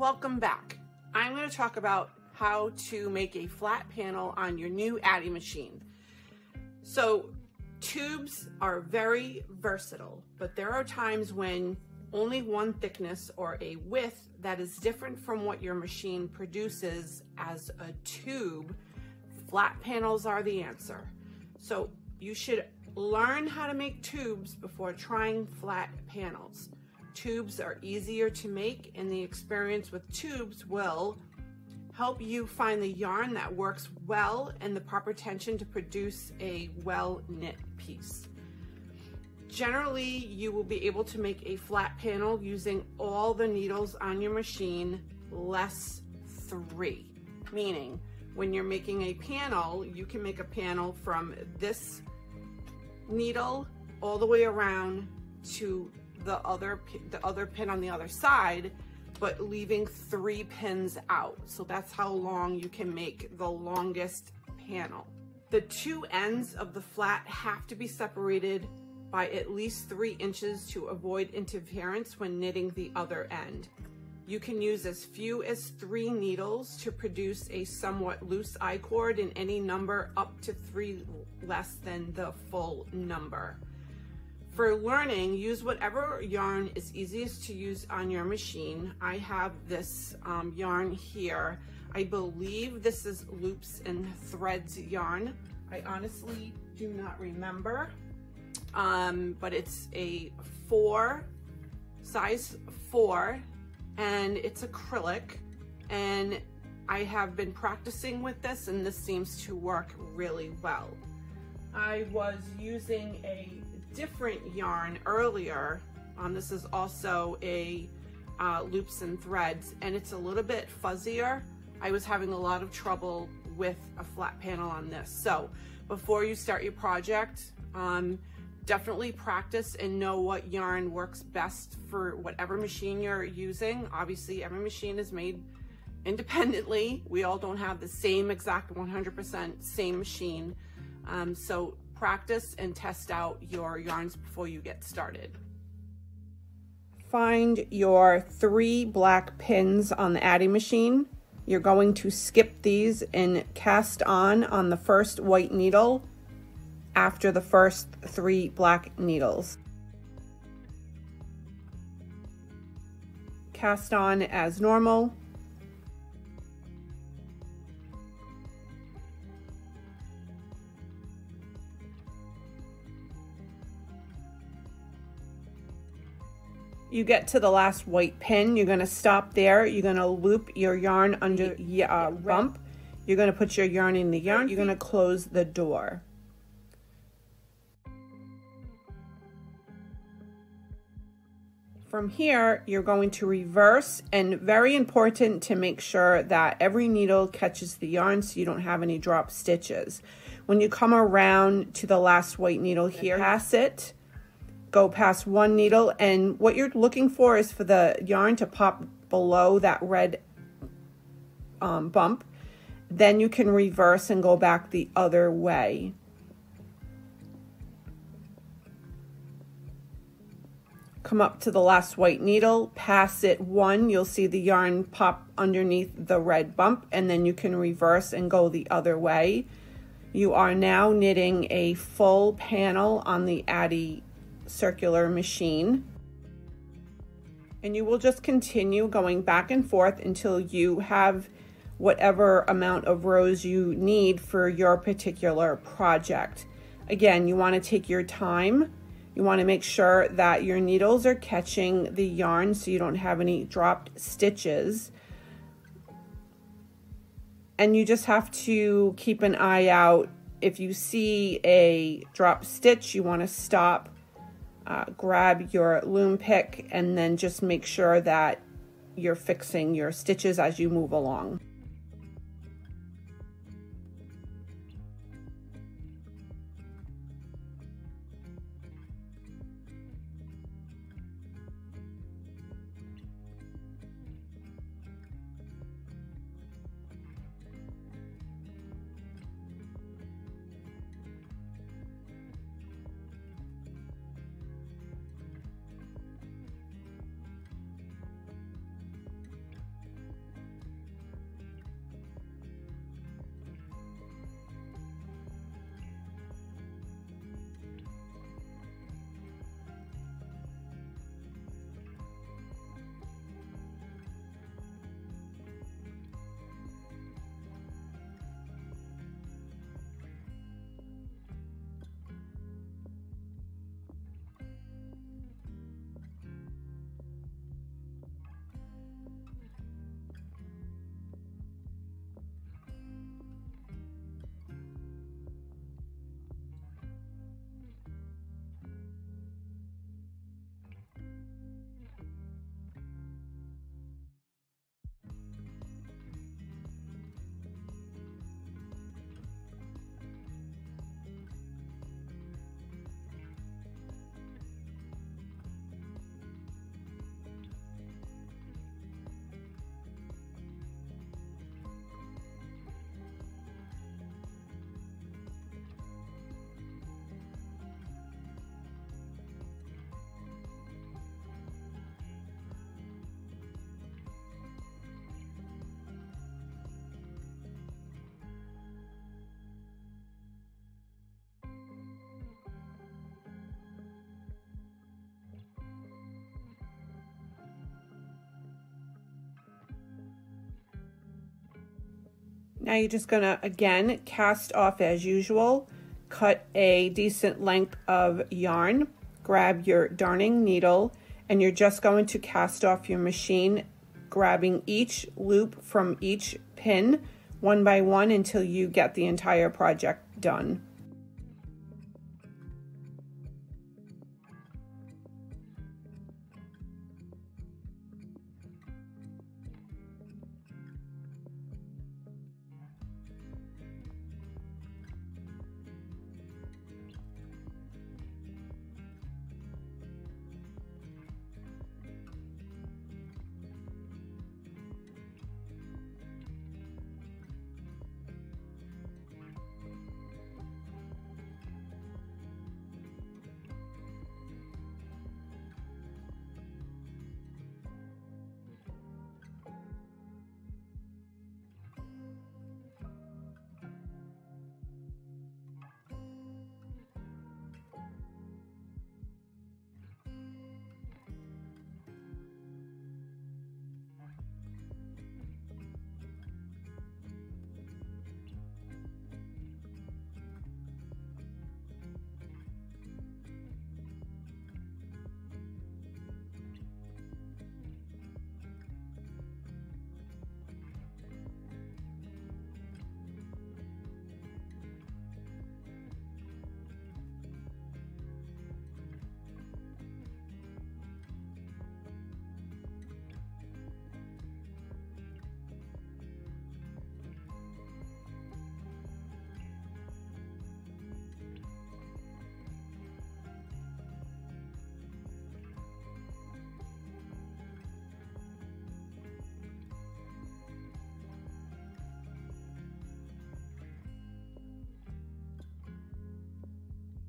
Welcome back. I'm going to talk about how to make a flat panel on your new Addi machine. So tubes are very versatile, but there are times when only one thickness or a width that is different from what your machine produces as a tube, flat panels are the answer. So you should learn how to make tubes before trying flat panels. Tubes are easier to make, and the experience with tubes will help you find the yarn that works well and the proper tension to produce a well-knit piece. Generally, you will be able to make a flat panel using all the needles on your machine less 3, meaning when you're making a panel, you can make a panel from this needle all the way around to the other pin on the other side, but leaving 3 pins out. So that's how long you can make the longest panel. The two ends of the flat have to be separated by at least 3 inches to avoid interference when knitting the other end. You can use as few as 3 needles to produce a somewhat loose I-cord in any number up to 3 less than the full number. For learning, use whatever yarn is easiest to use on your machine. I have this yarn here. I believe this is Loops and Threads yarn. I honestly do not remember, but it's a size 4, and it's acrylic, and I have been practicing with this, and this seems to work really well. I was using a different yarn earlier. This is also a Loops and Threads, and it's a little bit fuzzier. I was having a lot of trouble with a flat panel on this. So before you start your project, definitely practice and know what yarn works best for whatever machine you're using. Obviously, every machine is made independently. We all don't have the same exact 100% same machine. So practice and test out your yarns before you get started. Find your 3 black pins on the Addi machine. You're going to skip these and cast on the first white needle after the first 3 black needles. Cast on as normal. You get to the last white pin, you're gonna stop there, you're gonna loop your yarn under your rump, you're gonna put your yarn in the yarn, you're gonna close the door. From here, you're going to reverse, and very important to make sure that every needle catches the yarn so you don't have any drop stitches. When you come around to the last white needle here, pass it. Go past one needle, and what you're looking for is for the yarn to pop below that red bump. Then you can reverse and go back the other way. Come up to the last white needle, pass it one, you'll see the yarn pop underneath the red bump, and then you can reverse and go the other way. You are now knitting a full panel on the Addi circular machine, and you will just continue going back and forth until you have whatever amount of rows you need for your particular project. Again, you want to take your time. You want to make sure that your needles are catching the yarn so you don't have any dropped stitches, and you just have to keep an eye out. If you see a drop stitch, you want to stop, grab your loom pick, and then just make sure that you're fixing your stitches as you move along. Now you're just gonna, again, cast off as usual, cut a decent length of yarn, grab your darning needle, and you're just going to cast off your machine, grabbing each loop from each pin one by one until you get the entire project done.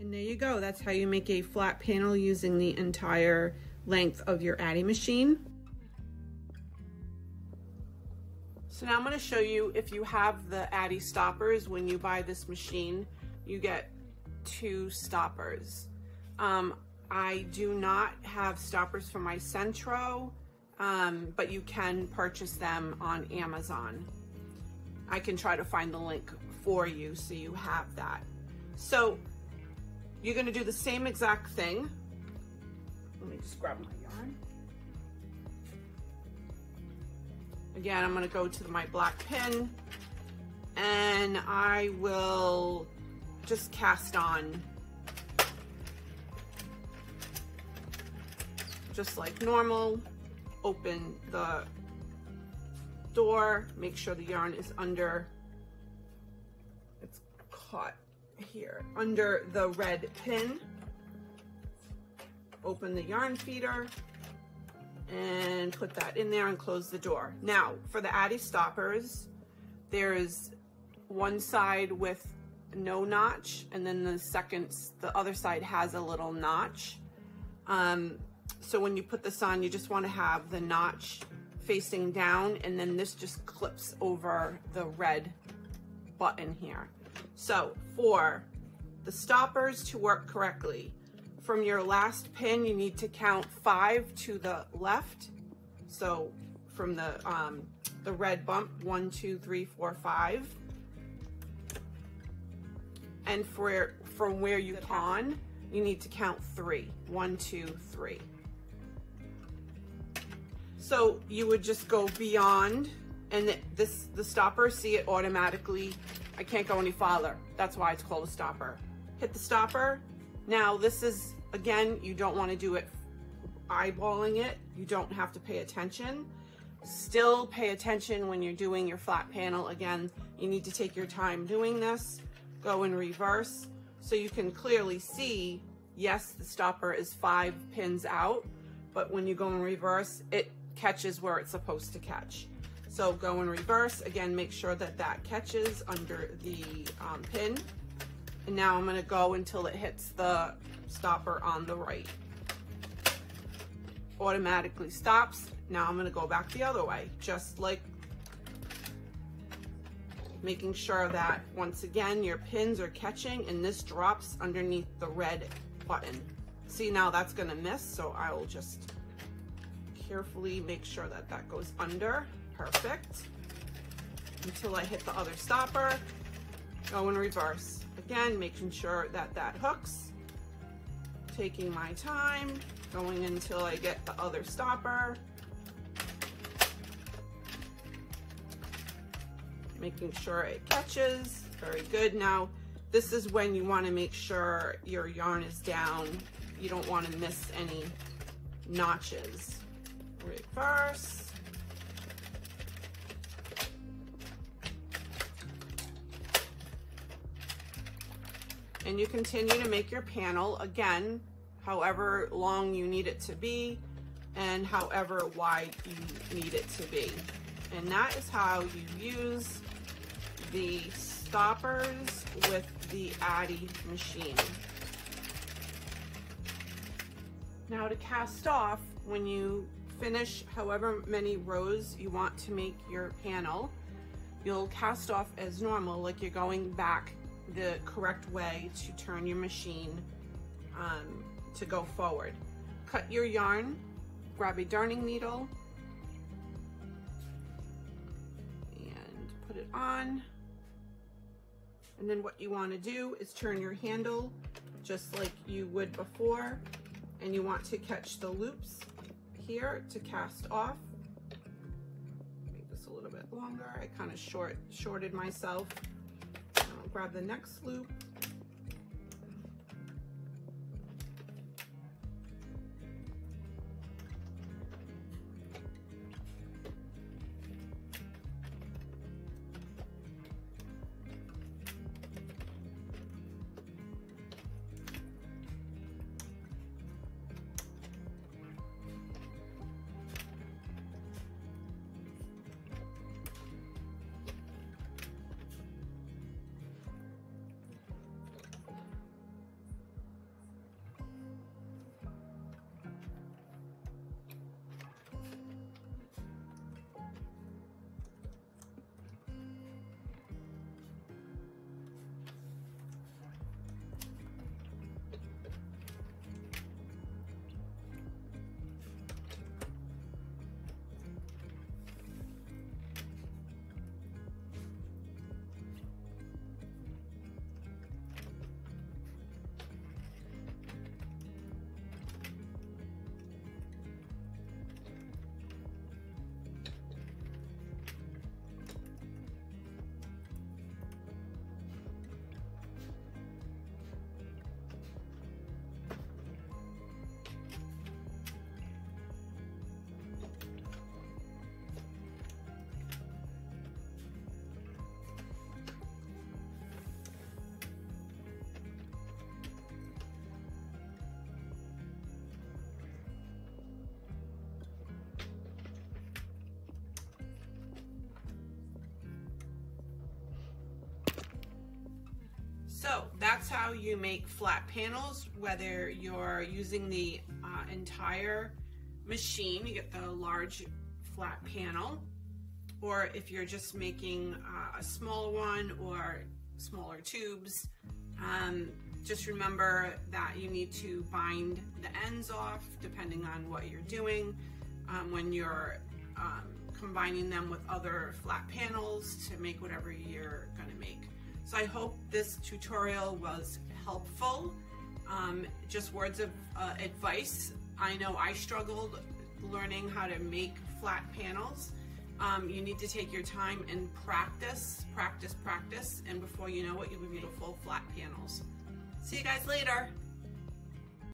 And there you go, that's how you make a flat panel using the entire length of your Addi machine. So now I'm going to show you, if you have the Addi stoppers, when you buy this machine, you get 2 stoppers. I do not have stoppers for my Centro, but you can purchase them on Amazon. I can try to find the link for you so you have that. So you're going to do the same exact thing. Let me just grab my yarn. Again, I'm going to go to my black pin and I will just cast on just like normal. Open the door, make sure the yarn is under, it's caught here under the red pin. Open the yarn feeder and put that in there and close the door. Now for the Addi stoppers, there's one side with no notch and then the other side has a little notch. So when you put this on, you just want to have the notch facing down, and then this just clips over the red button here. So for the stoppers to work correctly, from your last pin, you need to count 5 to the left. So from the red bump, 1, 2, 3, 4, 5. And from where you pawn, you need to count 3. 1, 2, 3. So you would just go beyond, and the stopper, see, it automatically, I can't go any farther. That's why it's called a stopper. Hit the stopper. Now this is, again, you don't want to do it eyeballing it. You don't have to pay attention. Still pay attention when you're doing your flat panel. Again, you need to take your time doing this. Go in reverse so you can clearly see, yes, the stopper is 5 pins out, but when you go in reverse, it catches where it's supposed to catch. So go in reverse, again, make sure that that catches under the pin. And now I'm gonna go until it hits the stopper on the right. Automatically stops. Now I'm gonna go back the other way, just like making sure that, once again, your pins are catching and this drops underneath the red button. See, now that's gonna miss, so I will just carefully make sure that that goes under. Perfect. until I hit the other stopper, go in reverse. Again, making sure that that hooks, taking my time, going until I get the other stopper, making sure it catches. Very good. Now, this is when you want to make sure your yarn is down. You don't want to miss any notches. Reverse. And you continue to make your panel, again, however long you need it to be and however wide you need it to be. And that is how you use the stoppers with the Addi machine. Now to cast off, when you finish however many rows you want to make your panel, you'll cast off as normal, like you're going back the correct way to turn your machine to go forward. Cut your yarn, grab a darning needle, and put it on. And then what you want to do is turn your handle just like you would before, and you want to catch the loops here to cast off. Make this a little bit longer. I kind of shorted myself. I'll grab the next loop. So that's how you make flat panels, whether you're using the entire machine, you get the large flat panel, or if you're just making a small one or smaller tubes. Just remember that you need to bind the ends off depending on what you're doing when you're combining them with other flat panels to make whatever you're going to make. So I hope this tutorial was helpful. Just words of advice. I know I struggled learning how to make flat panels. You need to take your time and practice, and before you know it, you'll be making full flat panels. See you guys later.